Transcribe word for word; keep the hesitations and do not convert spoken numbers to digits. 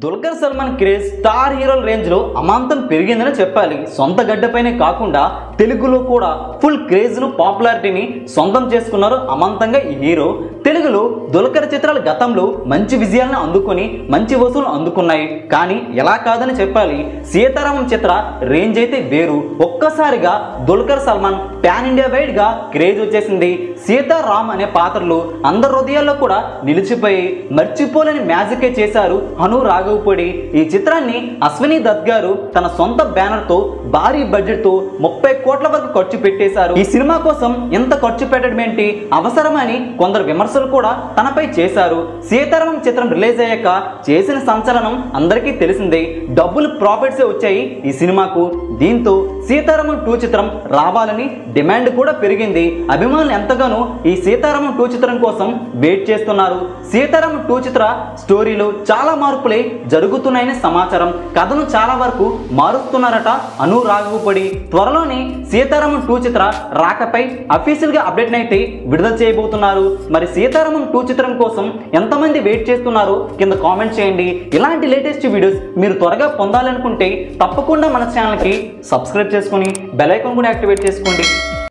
Dulquer Salmaan craze star हीरोल range लो अमांतं पेरिगिंदने चेप्पाली सोंत गड्डपैने काकुंडा तेलुगुलो कूडा फुल क्रेज नु पॉपुलारिटीनी सोंतं चेसुकुन्नारु अमांतंगा ई हीरो। तेलुगुलो दुल्कर चित्रालु गतंलो मंची विजयालनु अंदुकोनी मंची वसूलु अंदुकुन्नायि कानी एला कादने चेप्पाली सीतारामम चित्र रेंज अयिते वेरु। ఒక్కసారిగా Dulquer Salmaan pan India wide గా క్రేజ్ వచ్చేసింది। సీతారామ్ అనే పాత్రలో అందరి హృదయాల్లో కూడా నిలిచిపోయి మర్చిపోలేని మ్యాజిక్ చేశారు హను రాఘవపుడి। ఈ చిత్రాన్ని అశ్విని దత్ గారు తన సొంత బ్యానర్ తో భారీ బడ్జెట్ తో ముప్పై కోట్ల వరకు ఖర్చు పెట్టేశారు। ఈ సినిమా కోసం ఎంత ఖర్చు పెట్టడం ఏంటి అవసరమని కొందరు విమర్శలు కూడా తనపై చేశారు। సీతారామం చిత్రం రిలీజ్ అయ్యాక చేసిన సంచలనం అందరికీ తెలిసిందే। డబుల్ ప్రాఫిట్స్ వచ్చాయి ఈ సినిమాకు। దీంతో సీతారామం टू చిత్రం రావాలని డిమాండ్ కూడా పెరిగింది। అభిమానులు ఎంతగానో ఈ సీతారామం टू చిత్రం కోసం వెయిట్ చేస్తున్నారు। సీతారామం टू చిత్ర స్టోరీలో చాలా మార్పులే జరుగుతున్నాయని సమాచారం। కథను చాలా వరకు మారుస్తున్నారట హను రాఘవపుడి। త్వరలోనే సీతారామం टू చిత్ర రాకపై అఫీషియల్ గా అప్డేట్ అయితే విడుదల చేయబోతున్నారు। మరి సీతారామం टू చిత్రం కోసం ఎంతమంది వెయిట్ చేస్తున్నారు కింద కామెంట్ చేయండి। ఇలాంటి లేటెస్ట్ వీడియోస్ మీరు త్వరగా పొందాలనుకుంటే తప్పకుండా మన ఛానల్ కి సబ్స్క్రైబ్ చేసుకొని బెల్ ఐకాన్ కూడా యాక్టివేట్ చేసుకోండి।